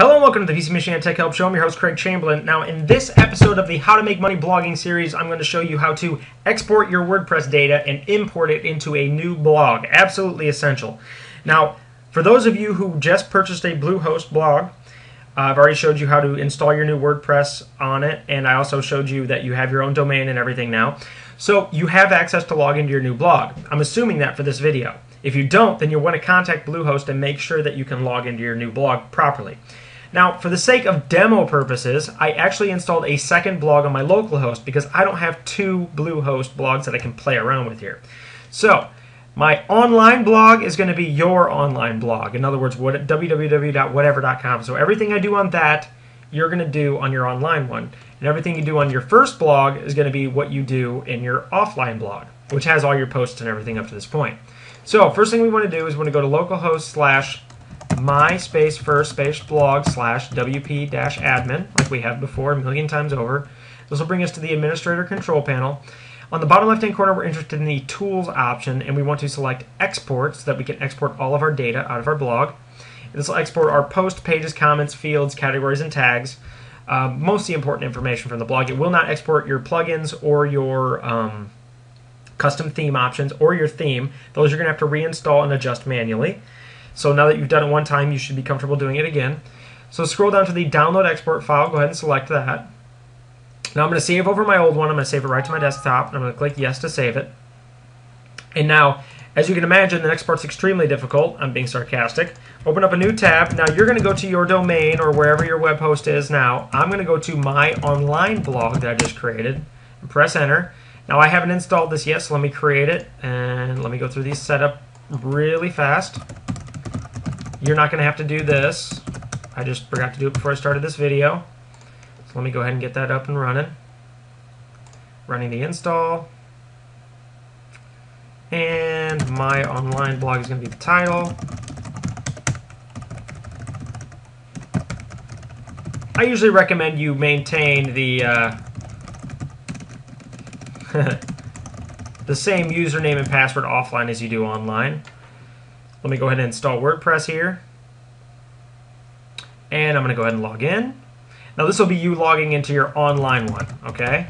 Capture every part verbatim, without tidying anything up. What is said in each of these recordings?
Hello and welcome to the P C Michigan Tech Help Show. I'm your host, Craig Chamberlain. Now, in this episode of the How to Make Money blogging series, I'm going to show you how to export your WordPress data and import it into a new blog. Absolutely essential. Now, for those of you who just purchased a Bluehost blog, uh, I've already showed you how to install your new WordPress on it, and I also showed you that you have your own domain and everything now. So you have access to log into your new blog. I'm assuming that for this video. If you don't, then you'll want to contact Bluehost and make sure that you can log into your new blog properly. Now, for the sake of demo purposes, I actually installed a second blog on my local host because I don't have two Bluehost blogs that I can play around with here. So, my online blog is going to be your online blog. In other words, w w w dot whatever dot com. So everything I do on that, you're going to do on your online one. And everything you do on your first blog is going to be what you do in your offline blog, which has all your posts and everything up to this point. So, first thing we want to do is we want to go to localhost slash my space first space blog slash wp dash admin, like we have before a million times over. This will bring us to the administrator control panel. On the bottom left hand corner, we're interested in the tools option, and we want to select export so that we can export all of our data out of our blog. This will export our posts, pages, comments, fields, categories, and tags, uh, mostly important information from the blog. It will not export your plugins or your um, custom theme options or your theme. Those you're going to have to reinstall and adjust manually. So now that you've done it one time, you should be comfortable doing it again. So scroll down to the download export file. Go ahead and select that. Now I'm going to save over my old one. I'm going to save it right to my desktop. And I'm going to click yes to save it. And now, as you can imagine, the next part's extremely difficult. I'm being sarcastic. Open up a new tab. Now you're going to go to your domain or wherever your web host is now. I'm going to go to my online blog that I just created and press enter. Now I haven't installed this yet, so let me create it. And let me go through these setup really fast. You're not going to have to do this. I just forgot to do it before I started this video. So let me go ahead and get that up and running. Running the install. And my online blog is going to be the title. I usually recommend you maintain the, uh, the same username and password offline as you do online. Let me go ahead and install WordPress here. And I'm going to go ahead and log in. Now this will be you logging into your online one, okay?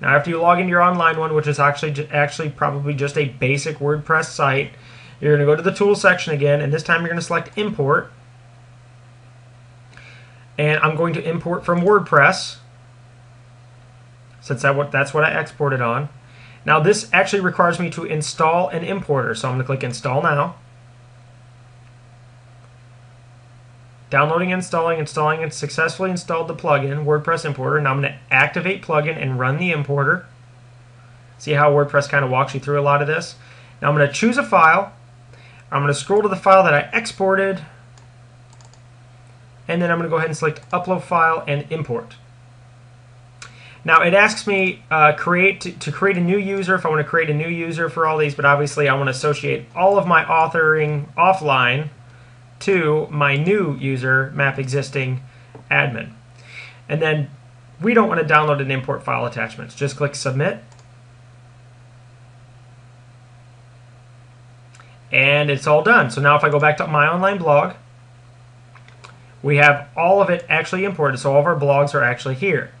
Now after you log into your online one, which is actually actually probably just a basic WordPress site, you're going to go to the Tools section again, and this time you're going to select Import. And I'm going to import from WordPress, since that's what I exported on. Now this actually requires me to install an importer, so I'm going to click Install Now. Downloading, installing, installing, and successfully installed the plugin, WordPress Importer. Now I'm going to activate plugin and run the importer. See how WordPress kind of walks you through a lot of this? Now I'm going to choose a file. I'm going to scroll to the file that I exported. And then I'm going to go ahead and select Upload File and Import. Now it asks me uh, create to, to create a new user if I want to create a new user for all these, but obviously I want to associate all of my authoring offline to my new user, map existing admin. And then we don't want to download and import file attachments. Just click Submit. And it's all done. So now if I go back to my online blog, we have all of it actually imported, so all of our blogs are actually here.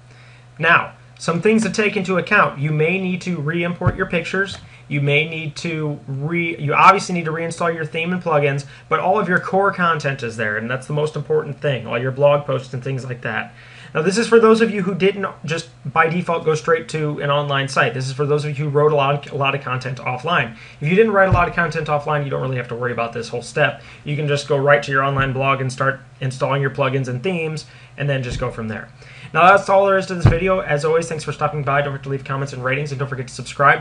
Now, some things to take into account. You may need to re-import your pictures. You may need to re you obviously need to reinstall your theme and plugins, but all of your core content is there, and that's the most important thing, all your blog posts and things like that. Now, this is for those of you who didn't just by default go straight to an online site. This is for those of you who wrote a lot of, a lot of content offline. If you didn't write a lot of content offline, you don't really have to worry about this whole step. You can just go right to your online blog and start installing your plugins and themes, and then just go from there. Now, that's all there is to this video. As always, thanks for stopping by. Don't forget to leave comments and ratings, and don't forget to subscribe.